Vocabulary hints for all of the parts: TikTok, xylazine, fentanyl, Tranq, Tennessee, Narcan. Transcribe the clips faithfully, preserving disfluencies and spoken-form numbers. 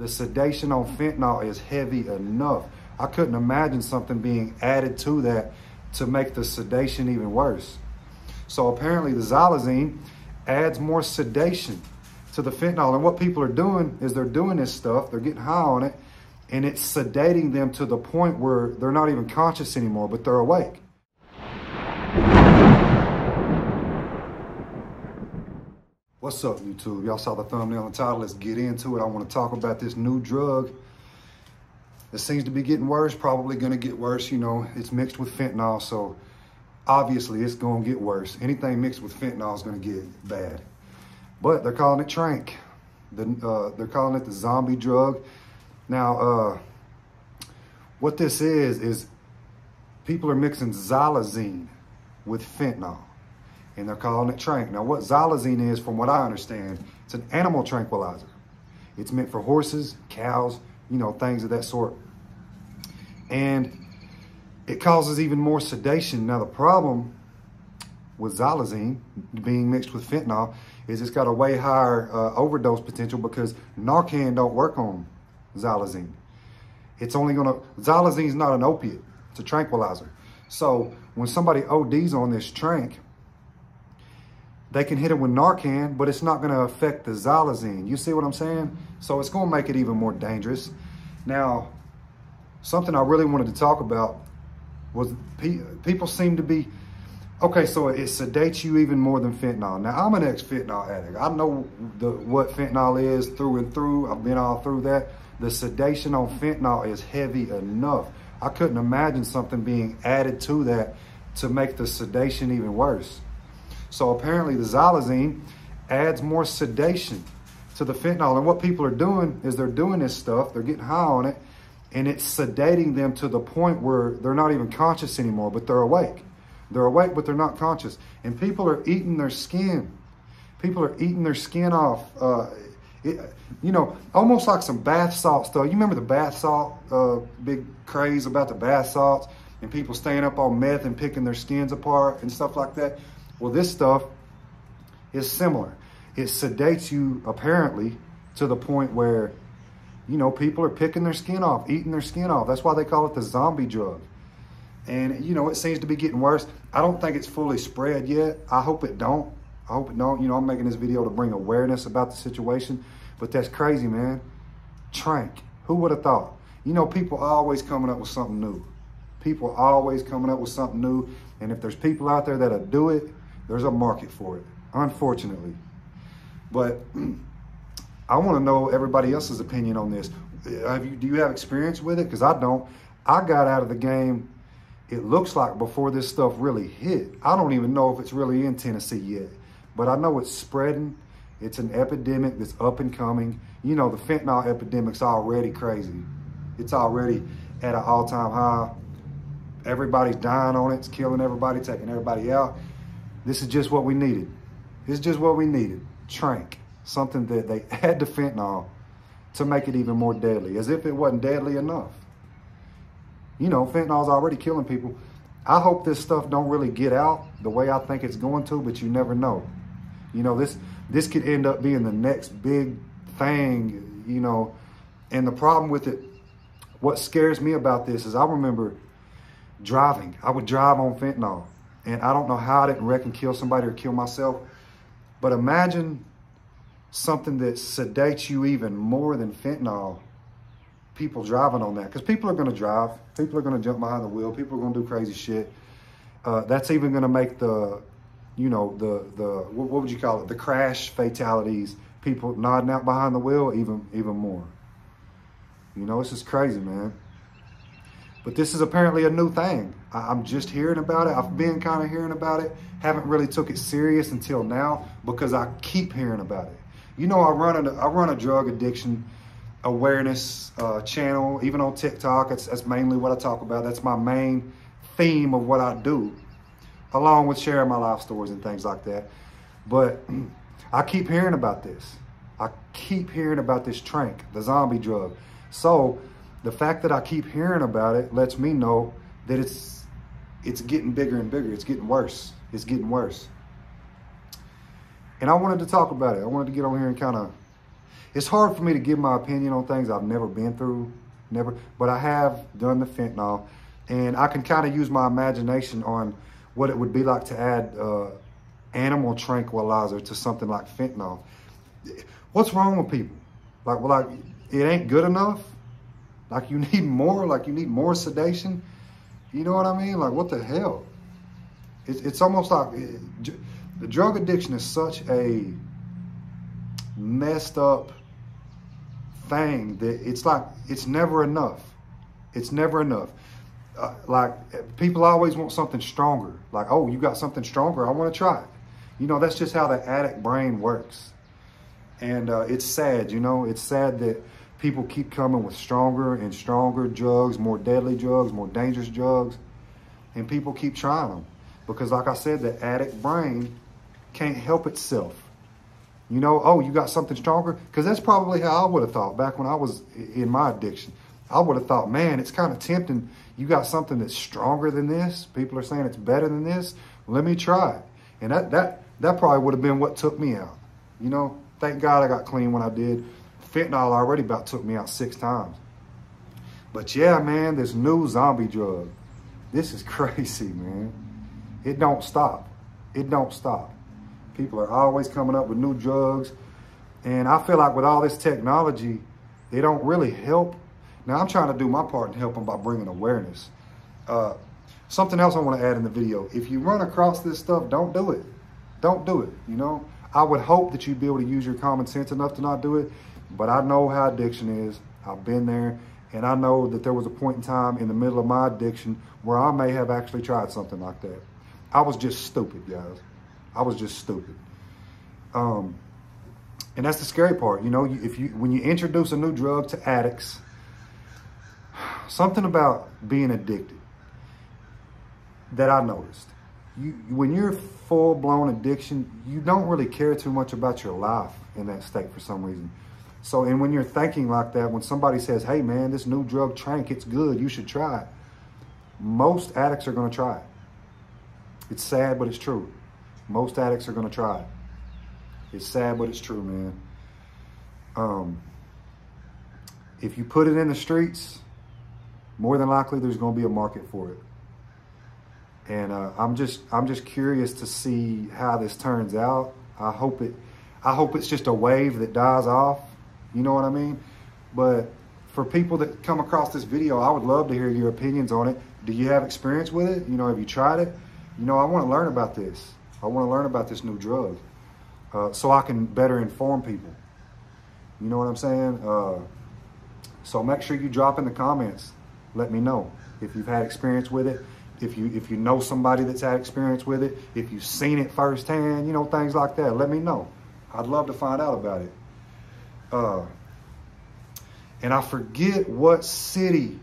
The sedation on fentanyl is heavy enough. I couldn't imagine something being added to that to make the sedation even worse. So apparently the xylazine adds more sedation to the fentanyl. And what people are doing is they're doing this stuff, they're getting high on it, and it's sedating them to the point where they're not even conscious anymore, but they're awake. What's up, YouTube? Y'all saw the thumbnail and title. Let's get into it. I want to talk about this new drug. It seems to be getting worse, probably going to get worse. You know, it's mixed with fentanyl, so obviously it's going to get worse. Anything mixed with fentanyl is going to get bad. But they're calling it Tranq. The, uh, they're calling it the zombie drug. Now, uh, what this is, is people are mixing xylazine with fentanyl, and they're calling it Tranq. Now, what xylazine is, from what I understand, it's an animal tranquilizer. It's meant for horses, cows, you know, things of that sort. And it causes even more sedation. Now, the problem with xylazine being mixed with fentanyl is it's got a way higher uh, overdose potential, because Narcan don't work on xylazine. It's only gonna, xylazine is not an opiate, it's a tranquilizer. So when somebody O Ds on this Tranq, they can hit it with Narcan, but it's not gonna affect the xylazine. You see what I'm saying? So it's gonna make it even more dangerous. Now, something I really wanted to talk about was pe people seem to be, okay, so it sedates you even more than fentanyl. Now, I'm an ex-fentanyl addict. I know the, what fentanyl is through and through. I've been all through that. The sedation on fentanyl is heavy enough. I couldn't imagine something being added to that to make the sedation even worse. So apparently the xylazine adds more sedation to the fentanyl. And what people are doing is they're doing this stuff, they're getting high on it, and it's sedating them to the point where they're not even conscious anymore, but they're awake. They're awake, but they're not conscious. And people are eating their skin. People are eating their skin off. Uh, it, you know, almost like some bath salt stuff. You remember the bath salt, uh, big craze about the bath salts, and people staying up on meth and picking their skins apart and stuff like that? Well, this stuff is similar. It sedates you, apparently, to the point where, you know, people are picking their skin off, eating their skin off. That's why they call it the zombie drug. And, you know, it seems to be getting worse. I don't think it's fully spread yet. I hope it don't. I hope it don't. You know, I'm making this video to bring awareness about the situation. But that's crazy, man. Tranq. Who would have thought? You know, people are always coming up with something new. People are always coming up with something new. And if there's people out there that'll do it, there's a market for it, unfortunately. But I want to know everybody else's opinion on this. Have you, do you have experience with it? Because I don't. I got out of the game, it looks like, before this stuff really hit. I don't even know if it's really in Tennessee yet, but I know it's spreading. It's an epidemic that's up and coming. You know, the fentanyl epidemic's already crazy. It's already at an all-time high. Everybody's dying on it. It's killing everybody, taking everybody out. This is just what we needed. This is just what we needed. Tranq, something that they add to fentanyl to make it even more deadly, as if it wasn't deadly enough. You know, fentanyl's already killing people. I hope this stuff don't really get out the way I think it's going to, but you never know. You know, this this could end up being the next big thing, you know. And the problem with it, what scares me about this is I remember driving. I would drive on fentanyl. And I don't know how I didn't wreck and kill somebody or kill myself. But imagine something that sedates you even more than fentanyl, people driving on that. Because people are going to drive. People are going to jump behind the wheel. People are going to do crazy shit. Uh, that's even going to make the, you know, the, the what, what would you call it? The crash fatalities, people nodding out behind the wheel, even, even more. You know, it's just crazy, man. But this is apparently a new thing. I'm just hearing about it. I've been kind of hearing about it. Haven't really took it serious until now because I keep hearing about it. You know, I run a, I run a drug addiction awareness uh, channel, even on TikTok. It's, that's mainly what I talk about. That's my main theme of what I do, along with sharing my life stories and things like that. But I keep hearing about this. I keep hearing about this Tranq, the zombie drug. So the fact that I keep hearing about it lets me know that it's it's getting bigger and bigger. It's getting worse. It's getting worse. And I wanted to talk about it. I wanted to get on here and kind of, It's hard for me to give my opinion on things I've never been through, never, but I have done the fentanyl, and I can kind of use my imagination on what it would be like to add uh, animal tranquilizer to something like fentanyl. What's wrong with people? Like, well, like, it ain't good enough? Like, you need more? Like, you need more sedation? You know what I mean? Like, what the hell? It's, it's almost like it, the drug addiction is such a messed up thing that it's like, it's never enough. It's never enough. Uh, like, people always want something stronger. Like, oh, you got something stronger, I want to try it. You know, that's just how the addict brain works. And uh, it's sad, you know, it's sad that people keep coming with stronger and stronger drugs, more deadly drugs, more dangerous drugs, and people keep trying them. Because like I said, the addict brain can't help itself. You know, oh, you got something stronger? Because that's probably how I would have thought back when I was in my addiction. I would have thought, man, it's kind of tempting. You got something that's stronger than this. People are saying it's better than this. Let me try it. And that that that probably would have been what took me out. You know, thank God I got clean when I did. Fentanyl already about took me out six times. But yeah, man, this new zombie drug. This is crazy, man. It don't stop. It don't stop. People are always coming up with new drugs. And I feel like with all this technology, they don't really help. Now, I'm trying to do my part in helping by bringing awareness. Uh, something else I want to add in the video. If you run across this stuff, don't do it. Don't do it, you know? I would hope that you'd be able to use your common sense enough to not do it, but I know how addiction is. I've been there, and I know that there was a point in time in the middle of my addiction where I may have actually tried something like that. I was just stupid, guys. I was just stupid. Um, and that's the scary part, you know? If you, when you introduce a new drug to addicts, something about being addicted that I noticed. You, when you're full-blown addiction, you don't really care too much about your life in that state for some reason. So, and when you're thinking like that, when somebody says, hey, man, this new drug, Tranq, it's good, you should try it. Most addicts are going to try it. It's sad, but it's true. Most addicts are going to try it. It's sad, but it's true, man. Um, if you put it in the streets, more than likely there's going to be a market for it. And uh, I'm just I'm just curious to see how this turns out. I hope it I hope it's just a wave that dies off. You know what I mean? But for people that come across this video, I would love to hear your opinions on it. Do you have experience with it? You know, have you tried it? You know, I want to learn about this. I want to learn about this new drug uh, so I can better inform people. You know what I'm saying? Uh, so make sure you drop in the comments. Let me know if you've had experience with it, if you if you know somebody that's had experience with it, if you've seen it firsthand, you know, things like that. Let me know. I'd love to find out about it. Uh, and I forget what city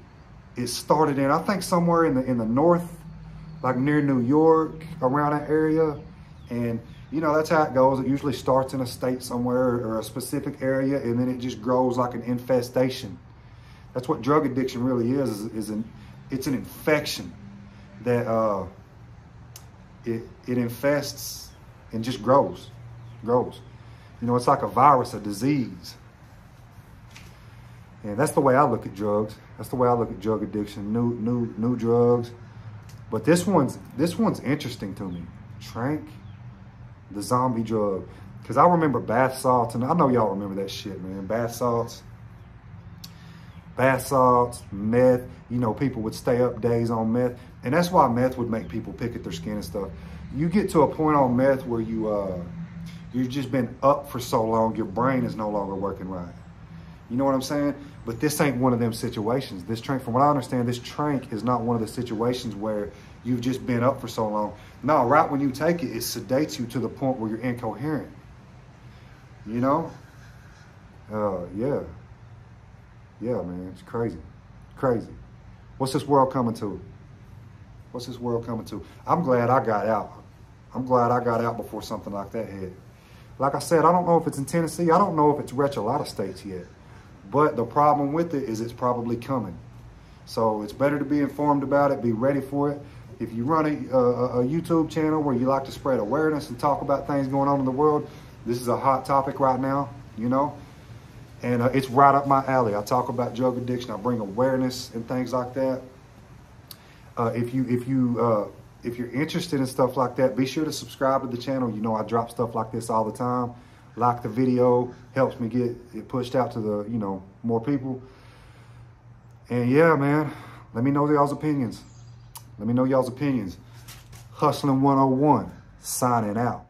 it started in. I think somewhere in the in the north, like near New York, around that area. And you know, that's how it goes. It usually starts in a state somewhere or a specific area, and then it just grows like an infestation. That's what drug addiction really is, is, is an, it's an infection that uh, it, it infests and just grows, grows. You know, it's like a virus, a disease. And that's the way I look at drugs. That's the way I look at drug addiction, new new, new drugs. But this one's, this one's interesting to me. Tranq, the zombie drug. Because I remember bath salts, and I know y'all remember that shit, man, bath salts. Bath salts, meth, you know, people would stay up days on meth. And that's why meth would make people pick at their skin and stuff. You get to a point on meth where you, uh, you've just been up for so long, your brain is no longer working right. You know what I'm saying? But this ain't one of them situations. This Tranq, from what I understand, this Tranq is not one of the situations where you've just been up for so long. No, right when you take it, it sedates you to the point where you're incoherent. You know? Uh, yeah. Yeah, man, it's crazy, crazy. What's this world coming to? What's this world coming to? I'm glad I got out. I'm glad I got out before something like that hit. Like I said, I don't know if it's in Tennessee. I don't know if it's reached a lot of states yet. But the problem with it is it's probably coming. So it's better to be informed about it, be ready for it. If you run a, a, a YouTube channel where you like to spread awareness and talk about things going on in the world, this is a hot topic right now, you know? And uh, it's right up my alley. I talk about drug addiction. I bring awareness and things like that. Uh, if you if you uh, if you're interested in stuff like that, be sure to subscribe to the channel. You know, I drop stuff like this all the time. Like the video, helps me get it pushed out to the you know more people. And yeah, man, let me know y'all's opinions. Let me know y'all's opinions. Hustling one oh one, signing out.